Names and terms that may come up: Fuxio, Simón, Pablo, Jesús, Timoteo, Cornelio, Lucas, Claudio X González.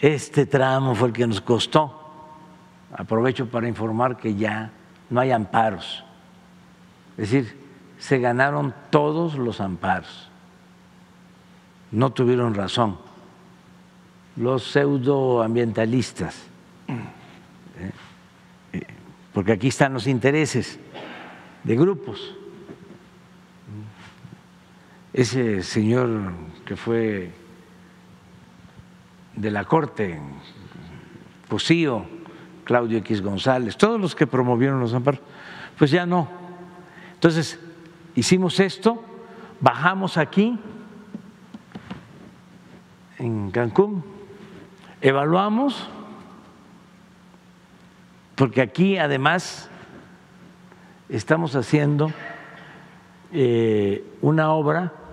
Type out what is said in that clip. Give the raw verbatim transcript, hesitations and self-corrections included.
Este tramo fue el que nos costó. Aprovecho para informar que ya no hay amparos. Es decir, se ganaron todos los amparos. No tuvieron razón los pseudoambientalistas, porque aquí están los intereses de grupos. Ese señor que fue de la Corte, Fuxio, Claudio X González, todos los que promovieron los amparos, pues ya no. Entonces, hicimos esto, bajamos aquí, en Cancún, evaluamos, porque aquí además estamos haciendo eh, una obra